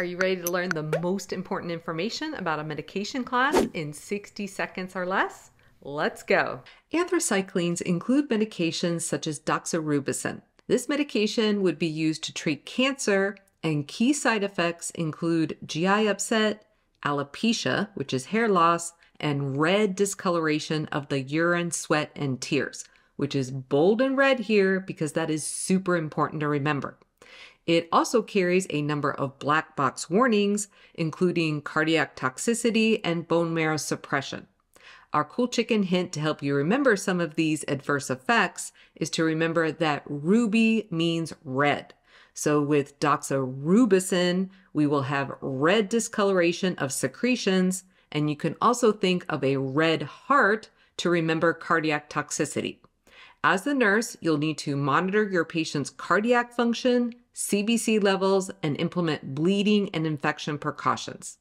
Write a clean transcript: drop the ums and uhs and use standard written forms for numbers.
Are you ready to learn the most important information about a medication class in 60 seconds or less? Let's go. Anthracyclines include medications such as doxorubicin. This medication would be used to treat cancer, and key side effects include GI upset, alopecia, which is hair loss, and red discoloration of the urine, sweat, and tears, which is bold and red here because that is super important to remember. It also carries a number of black box warnings, including cardiac toxicity and bone marrow suppression. Our cool chicken hint to help you remember some of these adverse effects is to remember that ruby means red. So with doxorubicin, we will have red discoloration of secretions, and you can also think of a red heart to remember cardiac toxicity. As the nurse, you'll need to monitor your patient's cardiac function, CBC levels, and implement bleeding and infection precautions.